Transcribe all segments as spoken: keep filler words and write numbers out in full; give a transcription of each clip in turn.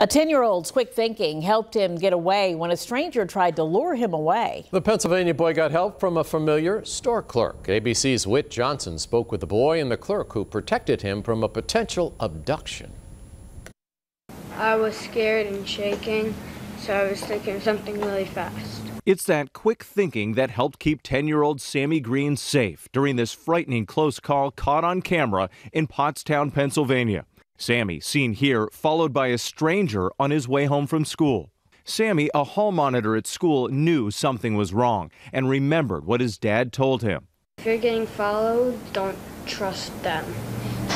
A ten-year-old's quick thinking helped him get away when a stranger tried to lure him away. The Pennsylvania boy got help from a familiar store clerk. A B C's Whit Johnson spoke with the boy and the clerk who protected him from a potential abduction. I was scared and shaking, so I was thinking something really fast. It's that quick thinking that helped keep ten-year-old Sammy Green safe during this frightening close call caught on camera in Pottstown, Pennsylvania. Sammy, seen here, followed by a stranger on his way home from school. Sammy, a hall monitor at school, knew something was wrong and remembered what his dad told him. If you're getting followed, don't trust them.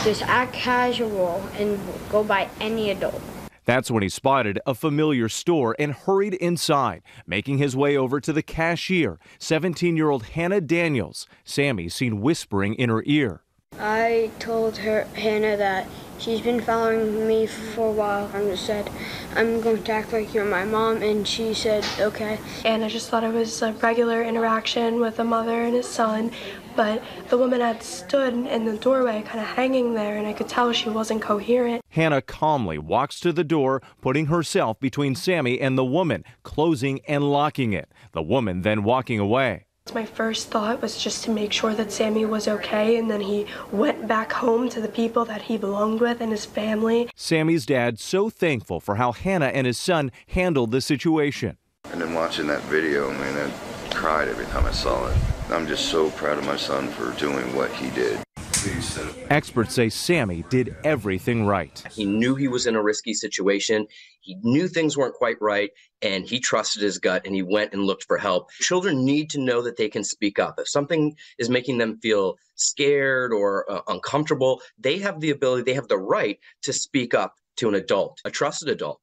Just act casual and go by any adult. That's when he spotted a familiar store and hurried inside, making his way over to the cashier, seventeen-year-old Hannah Daniels. Sammy, seen whispering in her ear. I told her, Hannah, that she's been following me for a while. I just said, I'm going to act like you're my mom, and she said, okay. And I just thought it was a regular interaction with a mother and a son, but the woman had stood in the doorway kind of hanging there, and I could tell she wasn't coherent. Hannah calmly walks to the door, putting herself between Sammy and the woman, closing and locking it, the woman then walking away. My first thought was just to make sure that Sammy was okay, and then he went back home to the people that he belonged with and his family. Sammy's dad so thankful for how Hannah and his son handled the situation. And then watching that video, I mean, I cried every time I saw it. I'm just so proud of my son for doing what he did. Experts say Sammy did everything right. He knew he was in a risky situation. He knew things weren't quite right, and he trusted his gut, and he went and looked for help. Children need to know that they can speak up. If something is making them feel scared or uh, uncomfortable, they have the ability, they have the right to speak up to an adult, a trusted adult.